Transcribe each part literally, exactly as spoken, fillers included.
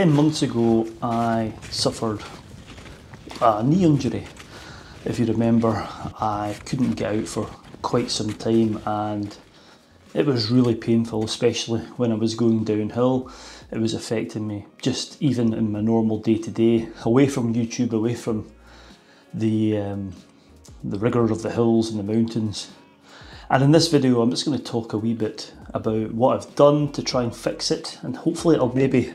ten months ago I suffered a knee injury. If you remember, I couldn't get out for quite some time and it was really painful, especially when I was going downhill. It was affecting me just even in my normal day-to-day, away from YouTube, away from the, um, the rigour of the hills and the mountains. And in this video I'm just going to talk a wee bit about what I've done to try and fix it, and hopefully it'll maybe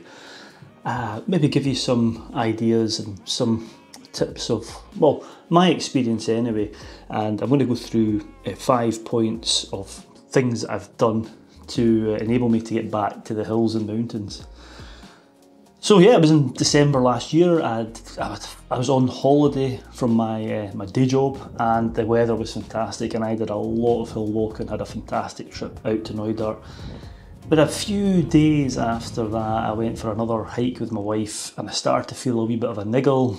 uh, maybe give you some ideas and some tips of, well, my experience anyway. And I'm going to go through uh, five points of things that I've done to uh, enable me to get back to the hills and mountains. So yeah, it was in December last year. I'd, I'd, I was on holiday from my, uh, my day job and the weather was fantastic and I did a lot of hill walking, had a fantastic trip out to Neudart. But a few days after that I went for another hike with my wife and I started to feel a wee bit of a niggle.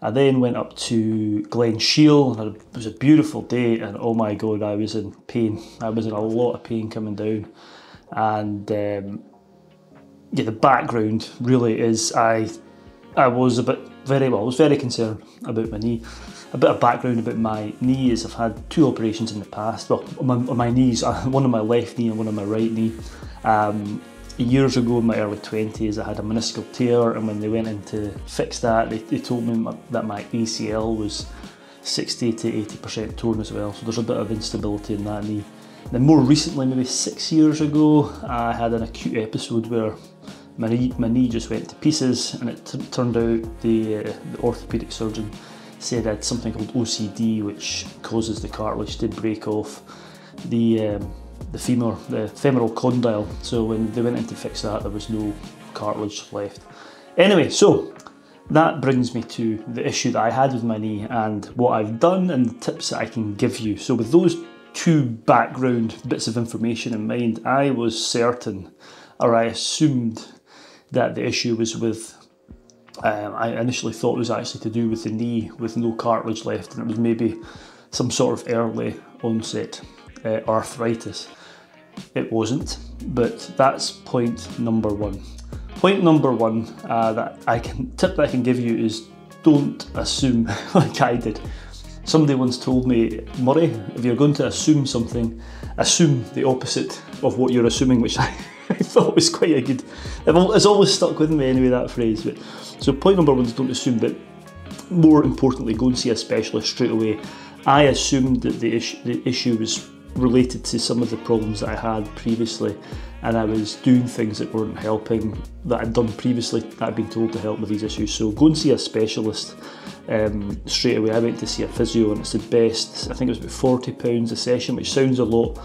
I then went up to Glen Shiel and it was a beautiful day and oh my god, I was in pain. I was in a lot of pain coming down, and um, yeah, the background really is I I was a bit very well I was very concerned about my knee. A bit of background about my knee is I've had two operations in the past, well, on my, on my knees, one on my left knee and one on my right knee. Um, years ago in my early twenties I had a meniscal tear, and when they went in to fix that they, they told me my, that my A C L was sixty to eighty percent torn as well, so there's a bit of instability in that knee. Then more recently, maybe six years ago, I had an acute episode where my knee, my knee just went to pieces, and it turned out the, uh, the orthopaedic surgeon said I had something called O C D, which causes the cartilage to break off the, um, the femur, the femoral condyle. So when they went in to fix that, there was no cartilage left. Anyway, so that brings me to the issue that I had with my knee and what I've done and the tips that I can give you. So with those two background bits of information in mind, I was certain, or I assumed, that the issue was with, um, I initially thought it was actually to do with the knee with no cartilage left, and it was maybe some sort of early onset uh, arthritis. It wasn't, but that's point number one. Point number one uh, that I can, tip that I can give you is don't assume like I did. Somebody once told me, Murray, if you're going to assume something, assume the opposite of what you're assuming, which I, I thought was quite a good, it's always stuck with me anyway, that phrase. But, so point number one is don't assume, but more importantly, go and see a specialist straight away. I assumed that the issue, the issue was related to some of the problems that I had previously, and I was doing things that weren't helping, that I'd done previously, that I'd been told to help with these issues. So go and see a specialist. Um, straight away I went to see a physio, and it's the best, I think it was about forty pounds a session, which sounds a lot,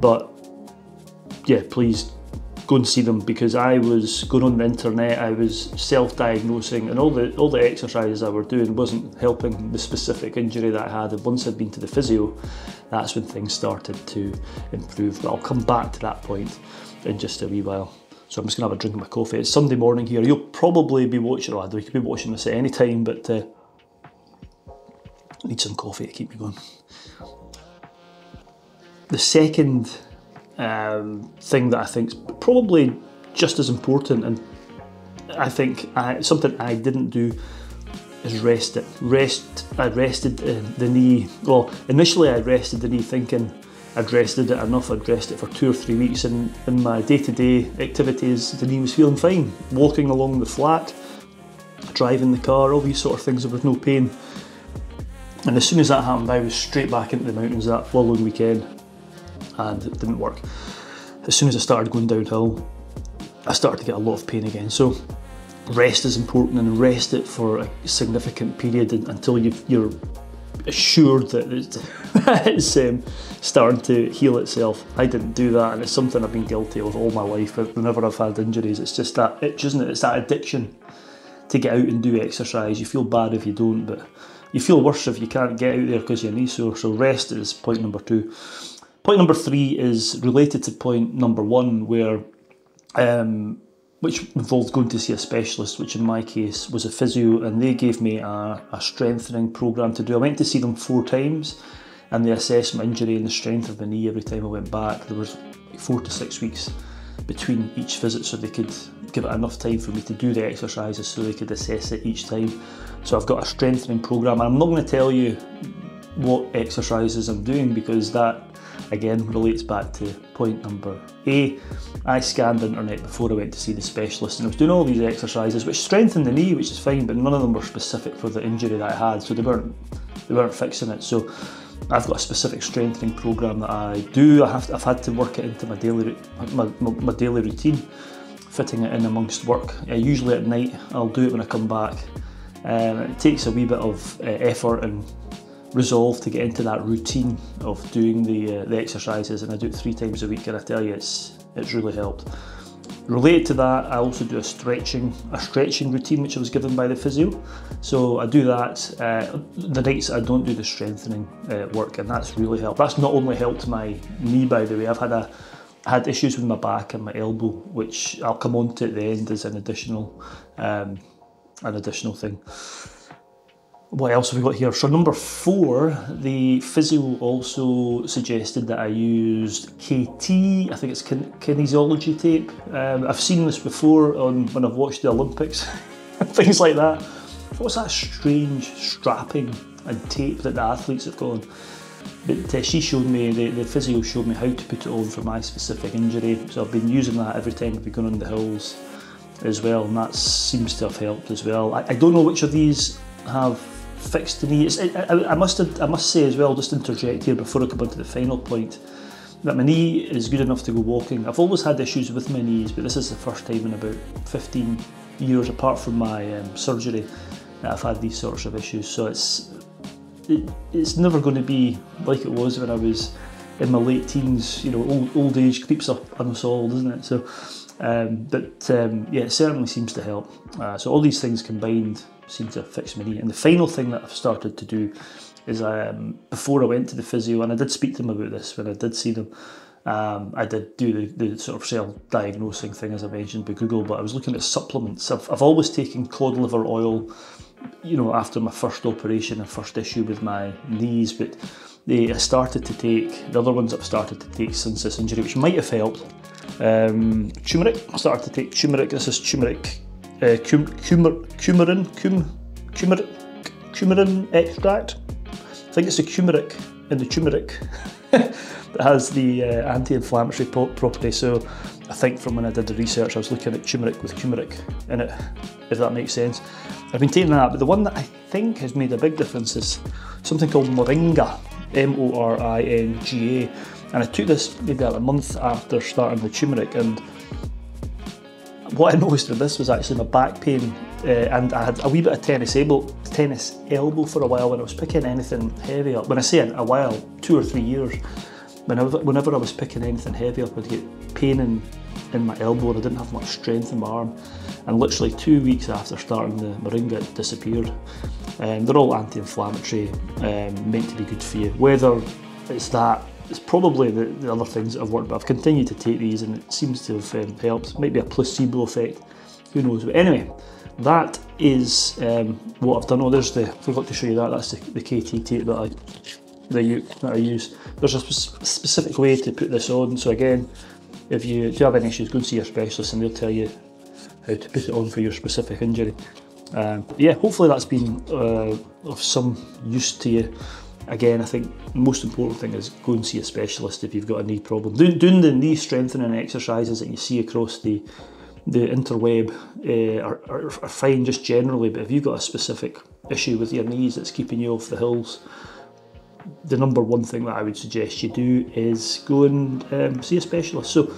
but yeah, please go and see them, because I was going on the internet, I was self-diagnosing, and all the all the exercises I were doing wasn't helping the specific injury that I had. And once I'd been to the physio, that's when things started to improve, but I'll come back to that point in just a wee while. So I'm just going to have a drink of my coffee. It's Sunday morning here, you'll probably be watching, or you could be watching this at any time, but uh, I need some coffee to keep me going. The second um, thing that I think is probably just as important, and I think I, something I didn't do, is rest it. Rest, I rested uh, the knee, well, initially I rested the knee thinking I'd rested it enough, I'd rested it for two or three weeks, and in my day-to-day activities, the knee was feeling fine. Walking along the flat, driving the car, all these sort of things, there was no pain. And as soon as that happened, I was straight back into the mountains that following weekend, and it didn't work. As soon as I started going downhill, I started to get a lot of pain again. So rest is important, and rest it for a significant period until you've, you're assured that it's, it's um, starting to heal itself. I didn't do that, and it's something I've been guilty of all my life. Whenever I've had injuries, it's just that itch, isn't it? It's that addiction to get out and do exercise. You feel bad if you don't, but you feel worse if you can't get out there because your knee's sore. So rest is point number two. Point number three is related to point number one, where, um, which involved going to see a specialist, which in my case was a physio, and they gave me a, a strengthening programme to do. I went to see them four times, and they assessed my injury and the strength of the knee every time I went back. There was four to six weeks between each visit so they could give it enough time for me to do the exercises so they could assess it each time. So I've got a strengthening program, and I'm not going to tell you what exercises I'm doing because that again relates back to point number A. I scanned the internet before I went to see the specialist and I was doing all these exercises which strengthened the knee, which is fine, but none of them were specific for the injury that I had, so they weren't they weren't fixing it. So I've got a specific strengthening program that I do. I have to, I've had to work it into my daily my, my, my daily routine, fitting it in amongst work. Uh, usually at night I'll do it when I come back. Um, it takes a wee bit of uh, effort and resolve to get into that routine of doing the uh, the exercises, and I do it three times a week, and I tell you it's it's really helped. Related to that, I also do a stretching a stretching routine which I was given by the physio, so I do that uh, the nights I don't do the strengthening uh, work, and that's really helped. That's not only helped my knee, by the way. I've had a had issues with my back and my elbow, which I'll come on to at the end as an additional um, an additional thing. What else have we got here? So number four, the physio also suggested that I used K T, I think it's kin kinesiology tape. Um, I've seen this before on when I've watched the Olympics, things like that. What's that strange strapping and tape that the athletes have got on? But uh, she showed me, the, the physio showed me how to put it on for my specific injury. So I've been using that every time I've been going on the hills as well, and that seems to have helped as well. I, I don't know which of these have fixed the knee. It's, I, I, must, I must say as well, just interject here before I come on to the final point, that my knee is good enough to go walking. I've always had issues with my knees, but this is the first time in about fifteen years, apart from my um, surgery, that I've had these sorts of issues. So it's, it, it's never going to be like it was when I was in my late teens. You know, old, old age creeps up on us all, doesn't it? So, um, but um, yeah, it certainly seems to help. Uh, so all these things combined seem to fix my knee. And the final thing that I've started to do is, um, before I went to the physio, and I did speak to them about this when I did see them, um, I did do the, the sort of self-diagnosing thing, as I mentioned, by Google, but I was looking at supplements. I've, I've always taken cod liver oil, you know, after my first operation and first issue with my knees, but they I started to take, the other ones I've started to take since this injury, which might have helped. Um, turmeric, I started to take turmeric. This is turmeric. Uh, cum, cumer, cumarin, cum, cumer, cumarin extract. I think it's the turmeric in the turmeric that has the uh, anti-inflammatory property. So I think from when I did the research, I was looking at turmeric with turmeric in it, if that makes sense. I've been taking that, but the one that I think has made a big difference is something called Moringa, M O R I N G A. And I took this maybe about a month after starting the turmeric, and what I noticed with this was actually my back pain, uh, and I had a wee bit of tennis elbow, tennis elbow for a while when I was picking anything heavy up. When I say a while, two or three years, whenever, whenever I was picking anything heavy up, I'd get pain in, in my elbow, and I didn't have much strength in my arm. And literally two weeks after starting the Moringa, it disappeared. Um, they're all anti-inflammatory, um, meant to be good for you. Whether it's that, it's probably the, the other things that have worked, but I've continued to take these and it seems to have um, helped. It might be a placebo effect, who knows. But anyway, that is um, what I've done. Oh, there's the, I forgot to show you that, that's the, the K T tape that I, that, you, that I use. There's a sp specific way to put this on, so again, if you do have any issues, go and see your specialist and they'll tell you how to put it on for your specific injury. Um, yeah, hopefully that's been uh, of some use to you. Again, I think the most important thing is go and see a specialist if you've got a knee problem. Do, doing the knee strengthening exercises that you see across the the interweb uh, are, are, are fine just generally, but if you've got a specific issue with your knees that's keeping you off the hills, the number one thing that I would suggest you do is go and um, see a specialist. So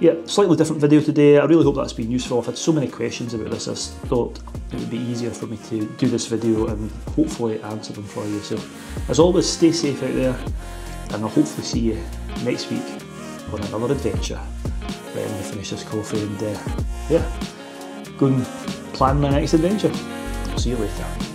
yeah, slightly different video today. I really hope that's been useful. I've had so many questions about this, I thought it would be easier for me to do this video and hopefully answer them for you. So, as always, stay safe out there, and I'll hopefully see you next week on another adventure. Let me finish this coffee and, uh, yeah, go and plan my next adventure. I'll see you later.